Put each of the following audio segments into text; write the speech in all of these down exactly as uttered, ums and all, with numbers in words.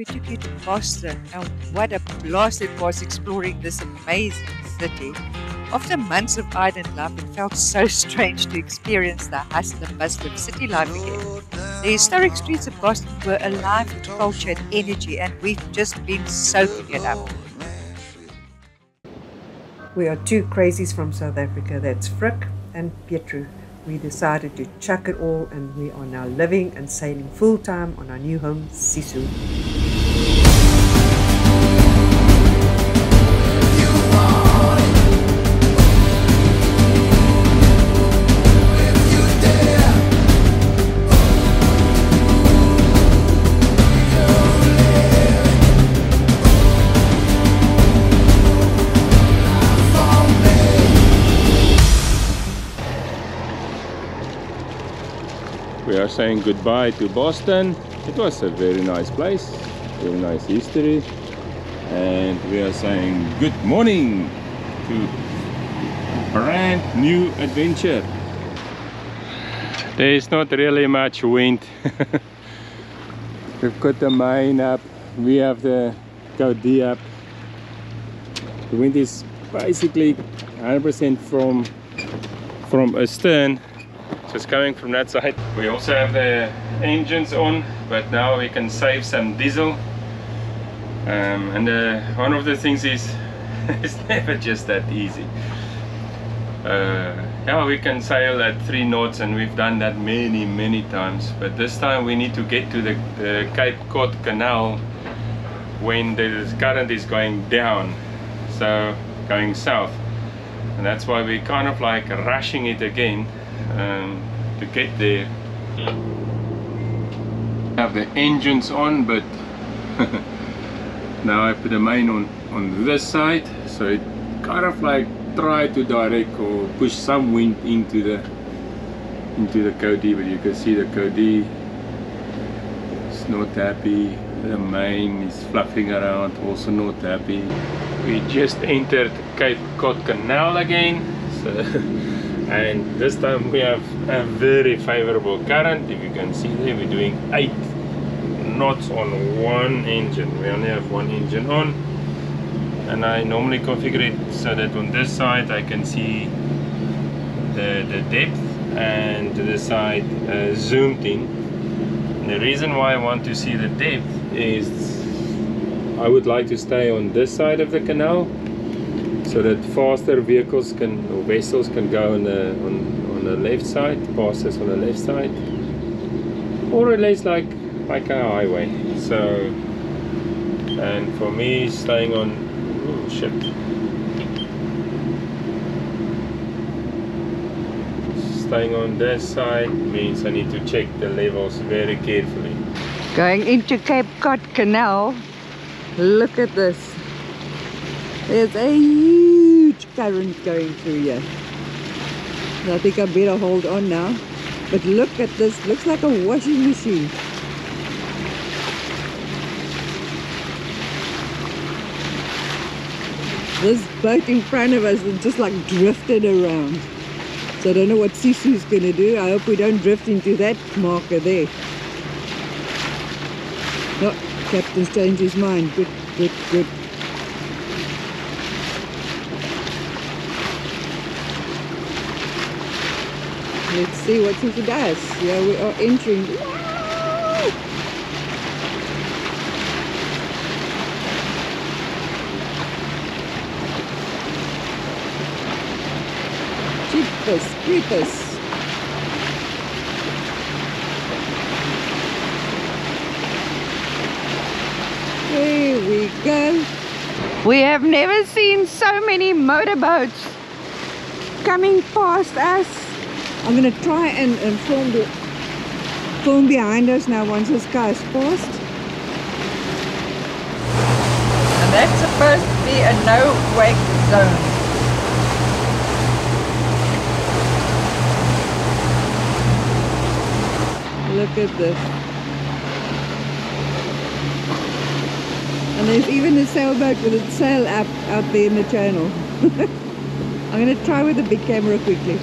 we took you to Boston, and what a blast it was exploring this amazing city. After months of island life, it felt so strange to experience the hustle and bustle of city life again. The historic streets of Boston were alive with culture and energy, and we've just been soaking it up. We are two crazies from South Africa, that's Frik and Pietru. We decided to chuck it all, and we are now living and sailing full-time on our new home, Sisu. We are saying goodbye to Boston. It was a very nice place, very nice history, and we are saying good morning to a brand new adventure. There is not really much wind. We've got the main up, we have the D up. The wind is basically one hundred percent from from astern. So it's coming from that side. We also have the engines on, but now we can save some diesel. Um, and uh, one of the things is, it's never just that easy. Uh, yeah, we can sail at three knots, and we've done that many, many times. But this time we need to get to the, the Cape Cod Canal when the current is going down, so going south. And that's why we're kind of like rushing it again. Um, to get there. I have the engines on, but now I put the main on on this side, so it kind of like try to direct or push some wind into the into the Cody, but you can see the Cody is not happy. The main is fluffing around, also not happy. We just entered Cape Cod Canal again, so and this time we have a very favorable current. If you can see there, we're doing eight knots on one engine. We only have one engine on, and I normally configure it so that on this side I can see the, the depth, and to the side uh, zoomed in. And the reason why I want to see the depth is I would like to stay on this side of the canal, so that faster vehicles can, or vessels can go on the, on, on the left side, pass us on the left side, or at least like, like a highway. So, and for me, staying on, oh shit, staying on this side means I need to check the levels very carefully. Going into Cape Cod Canal, look at this. There's a huge current going through here. I think I better hold on now. But look at this, looks like a washing machine. This boat in front of us just like drifted around. So I don't know what Sisu's gonna do. I hope we don't drift into that marker there. No, oh, captain's changed his mind. Good, good, good. Let's see what Sisu does. Yeah, we are entering. Jeepers, creepers. Here we go. We have never seen so many motorboats coming past us. I'm going to try and, and film, the, film behind us now once this car is passed. And that's supposed to be a no-wake zone. Look at this. And there's even a sailboat with its sail up out there in the channel. I'm going to try with the big camera quickly.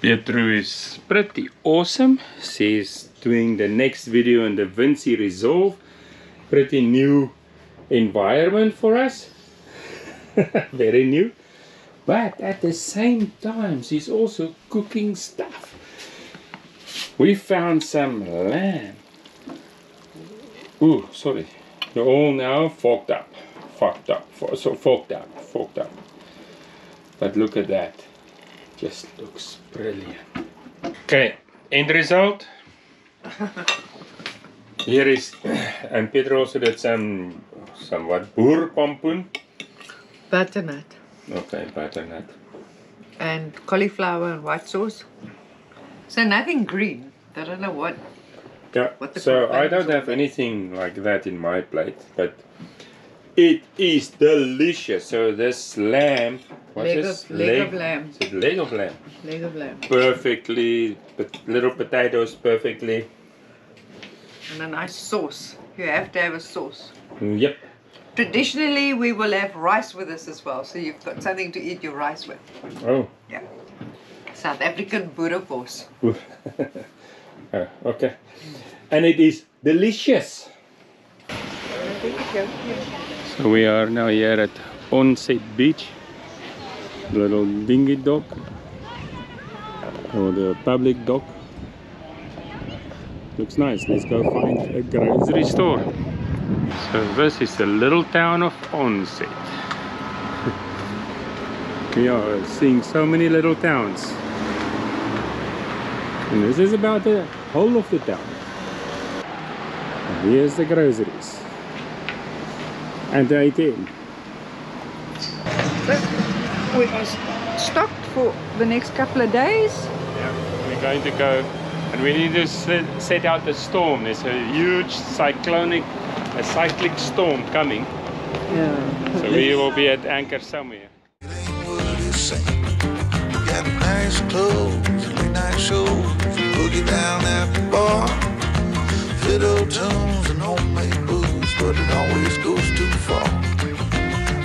Pietru is pretty awesome. She's doing the next video in the DaVinci Resolve. Pretty new environment for us. Very new. But at the same time, she's also cooking stuff. We found some lamb. Ooh, sorry. They're all now forked up. Forked up. For, so forked up. Forked up. But look at that. Just looks brilliant. Okay, end result. Here is, and Pietru also did some, some what? Boer pompoen? Butternut. Okay, butternut. And cauliflower and white sauce. So nothing green. I don't know what. Yeah, what the so I don't have anything like that in my plate, but it is delicious. So this lamb, what's leg this? Of, leg, leg of lamb. It's leg of lamb. Leg of lamb. Perfectly, little potatoes perfectly. And a nice sauce. You have to have a sauce. Yep. Traditionally, we will have rice with us as well, so you've got something to eat your rice with. Oh. Yeah. South African boerewors. Oh, okay. And it is delicious. So we are now here at Onset Beach. Little dinghy dock. Or the public dock. Looks nice. Let's go find a grocery store. So this is the little town of Onset. We are seeing so many little towns. And this is about the whole of the town. And here's the groceries. And the A T M. So we are stocked for the next couple of days. Yeah, we're going to go. And we need to set out the storm. There's a huge cyclonic, a cyclic storm coming. Yeah. So we will be at anchor somewhere. Got nice clothes, late night shows, boogie down at the bar. Fit old tunes and homemade booze, but it always goes too far.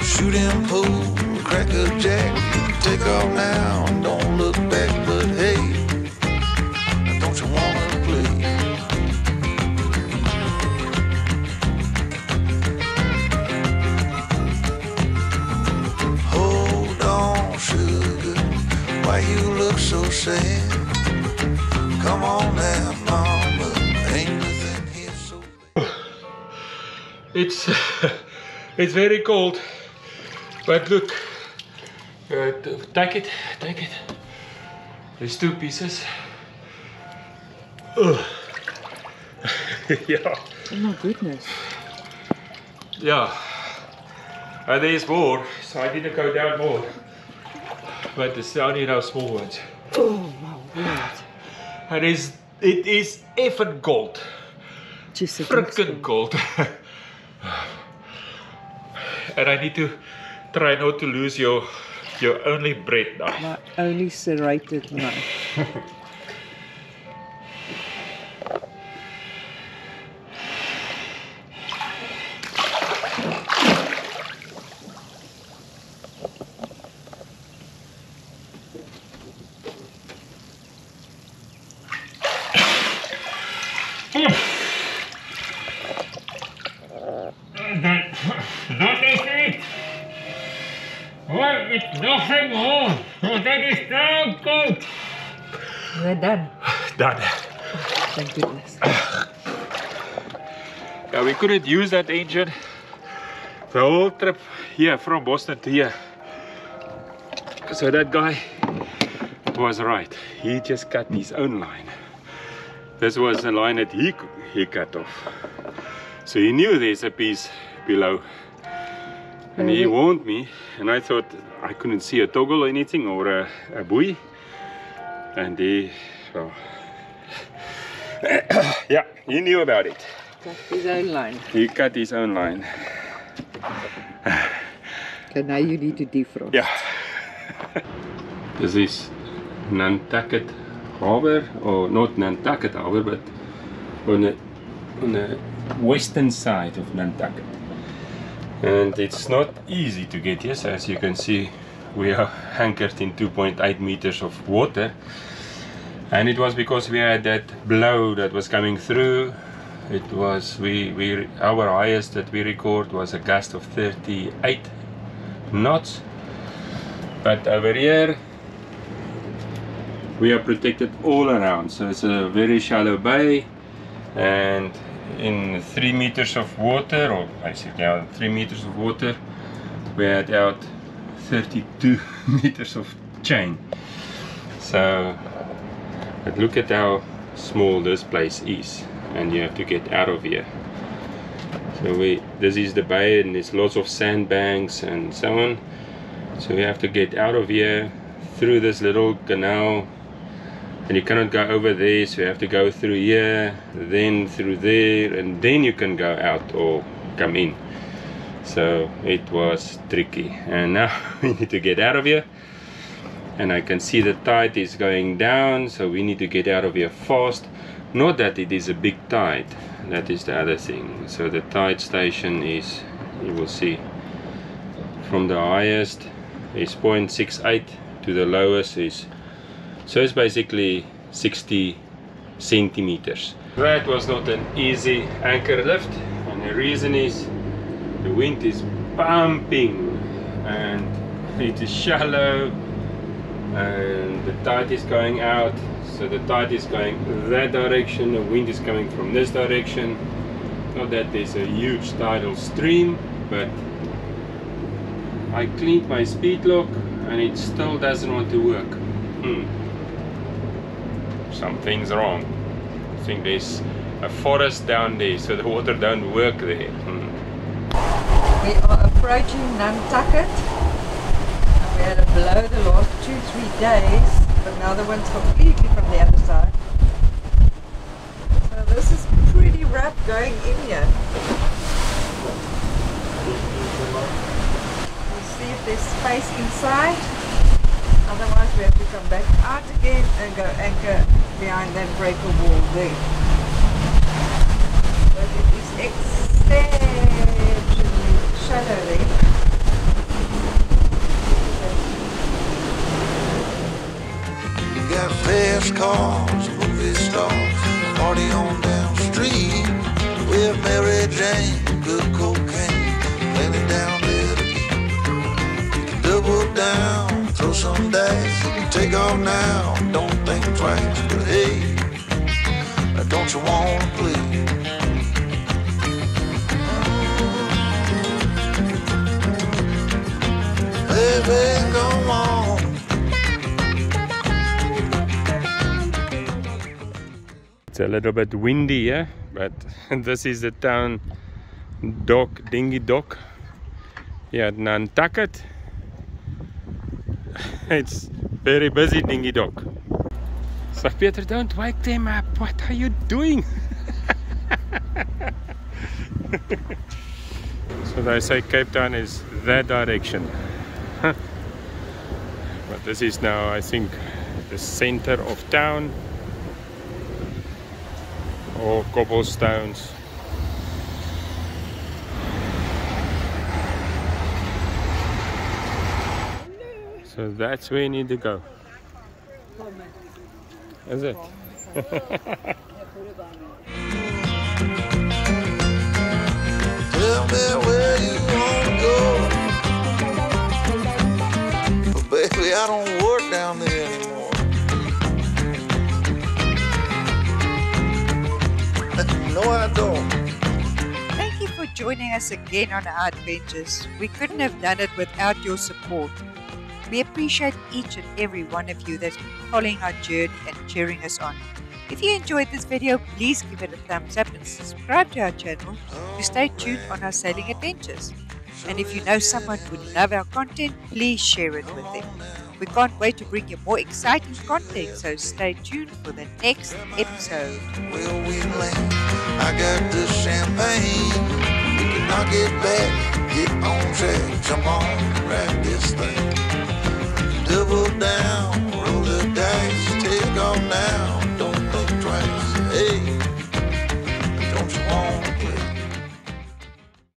Shooting pool, crack a jack, take off now and don't look back, but hey. You wanna play. Hold on, sugar, why you look so sad? Come on now, mama, ain't nothing here so bad. It's it's very cold, but look, uh, take it, take it. There's two pieces. Oh. Yeah. Oh my goodness. Yeah. And there's more, so I didn't go down more. But it's only those small ones. Oh my word. And it's, it is effing gold. Frickin' gold. And I need to try not to lose your your only bread knife. My only serrated knife. We're done. Done. Thank goodness. Yeah, we couldn't use that engine the whole trip here from Boston to here. So that guy was right. He just cut his own line. This was the line that he, he cut off. So he knew there's a piece below. And he warned me, and I thought I couldn't see a toggle or anything or a, a buoy. And he, well, yeah, he knew about it. Cut his own line. He cut his own line. Okay, now you need to defrost. Yeah. This is Nantucket Harbor, or not Nantucket Harbor, but on the, on the western side of Nantucket. And it's not easy to get here, so as you can see, we are anchored in two point eight meters of water. and it was because we had that blow that was coming through. It was we we our highest that we record was a gust of thirty-eight knots, but over here we are protected all around, so it's a very shallow bay, and in three meters of water, or basically now three meters of water, we had out thirty-two meters of chain. So, but look at how small this place is, and you have to get out of here. So we, this is the bay, and there's lots of sandbanks and so on. So we have to get out of here through this little canal, and you cannot go over there, so you have to go through here, then through there, and then you can go out or come in. So it was tricky, and now we need to get out of here, and I can see the tide is going down, so we need to get out of here fast. Not that it is a big tide, that is the other thing. So the tide station is, you will see, from the highest is zero point six eight to the lowest is, so it's basically sixty centimeters. That was not an easy anchor lift, and the reason is the wind is pumping and it is shallow and the tide is going out. So the tide is going that direction, the wind is coming from this direction. Not that there's a huge tidal stream, but I cleaned my speed lock and it still doesn't want to work. Hmm. Something's wrong. I think there's a forest down there, so the water don't work there. Hmm. We are approaching Nantucket. We had a blow the last two, three days, but now the wind's completely from the other side. So this is pretty rough going in here. We'll see if there's space inside. Otherwise we have to come back out again and go anchor behind that breaker wall there. But it is exceptionally shallowly. You got fast cars, movie stars, party on down the street with Mary Jane, good cocaine, laying down there. You can double down, throw some dice, take off now, don't think twice, but hey, don't you want to play? It's a little bit windy here, yeah? But this is the town dock, dinghy dock here at Nantucket. It's very busy dinghy dock. So Pietru, don't wake them up, what are you doing? So they say Cape Town is that direction. But this is now, I think, the center of town, or cobblestones. So that's where you need to go. Is it? Tell me where you wanna go. Baby, I don't work down there anymore. No, I don't. Thank you for joining us again on our adventures. We couldn't have done it without your support. We appreciate each and every one of you that's been following our journey and cheering us on. If you enjoyed this video, please give it a thumbs up and subscribe to our channel to stay tuned on our sailing adventures. And if you know someone who would love our content, please share it with them. We can't wait to bring you more exciting content, so stay tuned for the next episode. Well, we land. I got the champagne. You can knock it back, get on track, come on, grab this thing. Double down.